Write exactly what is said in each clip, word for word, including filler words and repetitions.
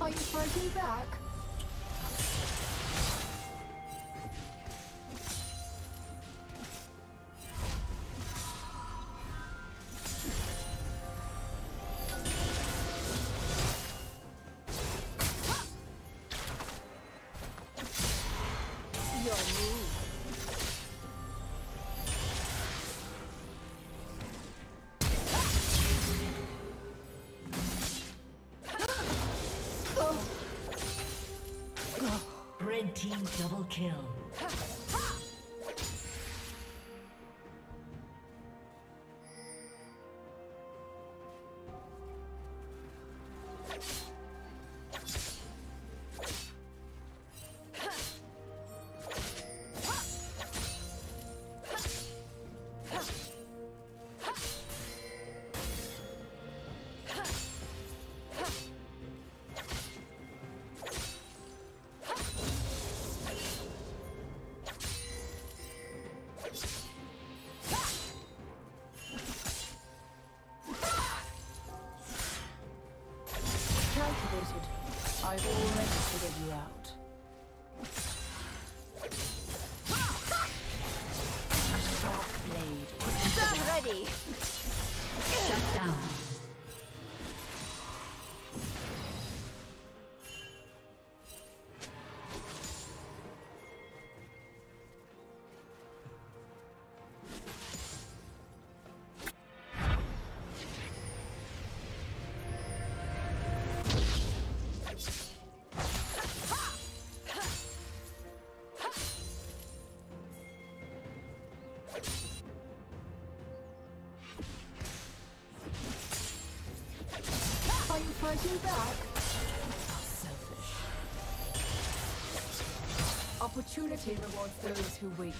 Are you fighting back? Team double kill. I've already figured you out. A sharp blade. Stop ready. Shut down. Fighting back. How selfish. Opportunity rewards those who wait.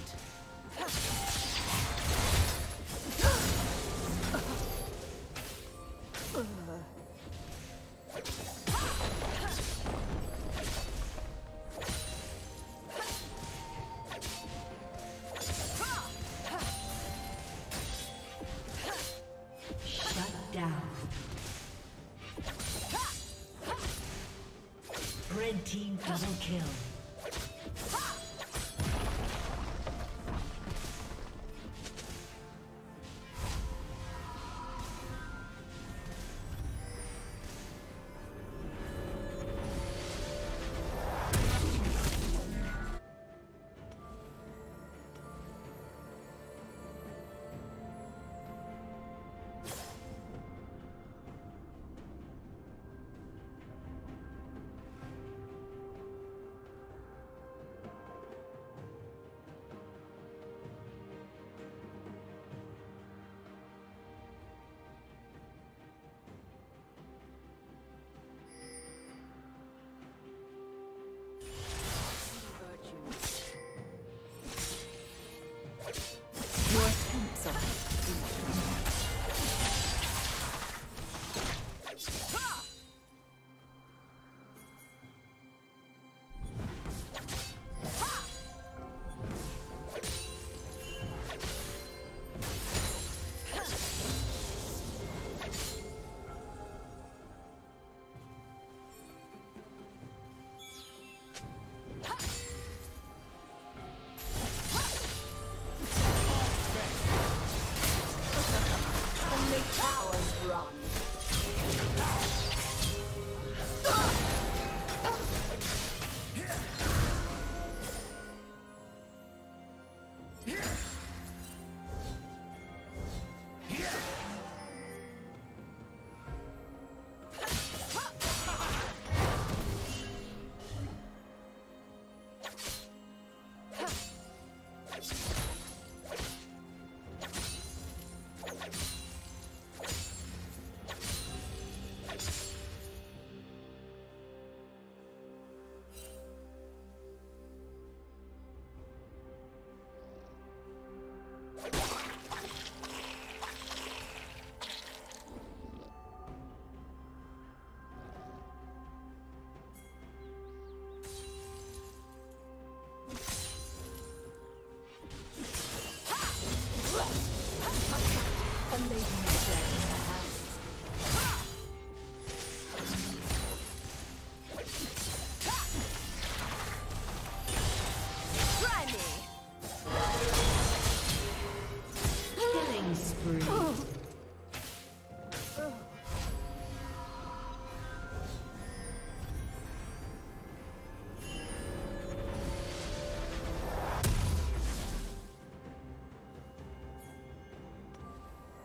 Team double kill. Towers run.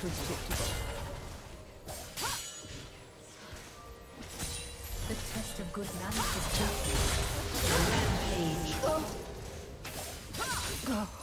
Predictable. The test of good manners is justice. Rampage. Oh. Oh.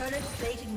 Turret plating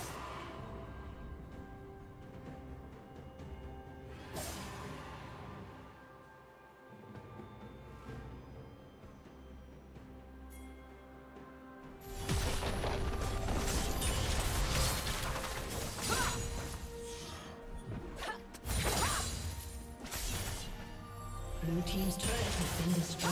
Blue team's turret has been destroyed.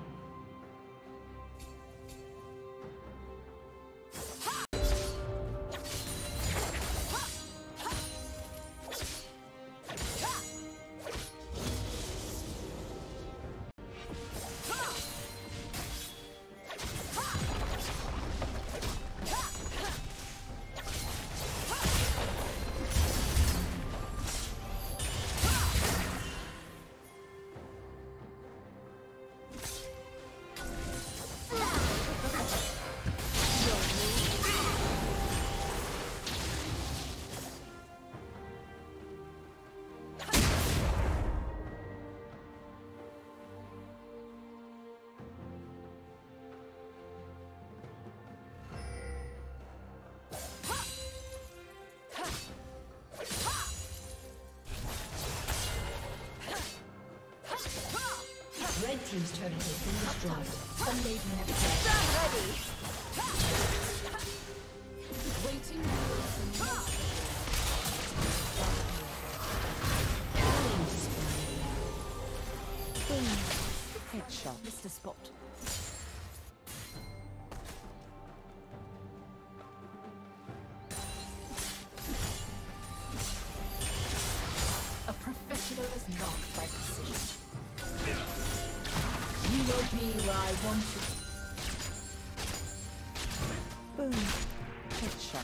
Team's turret has been destroyed. Sunday never stopped. Waiting for Boom. Headshot. Missed a spot. A professional is knocked by precision. You will be where I want you. Boom. Headshot.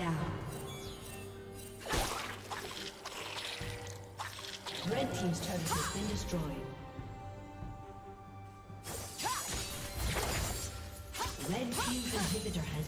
down. Red team's turret has been destroyed. Red team's inhibitor has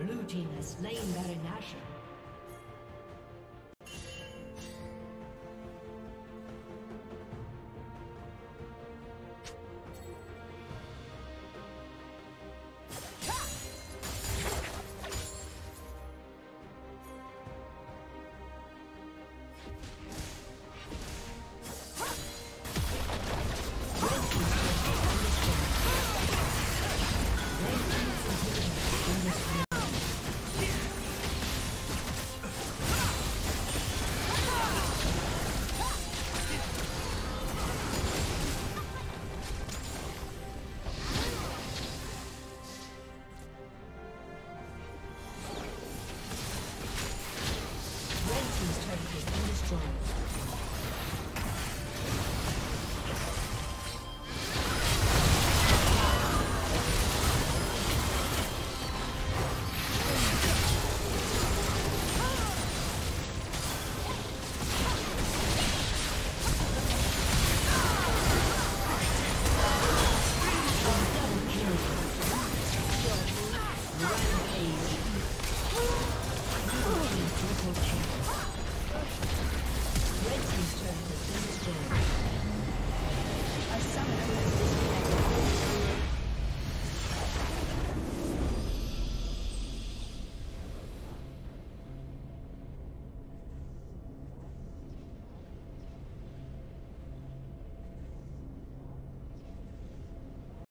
Blue team has slain Baron Nashor.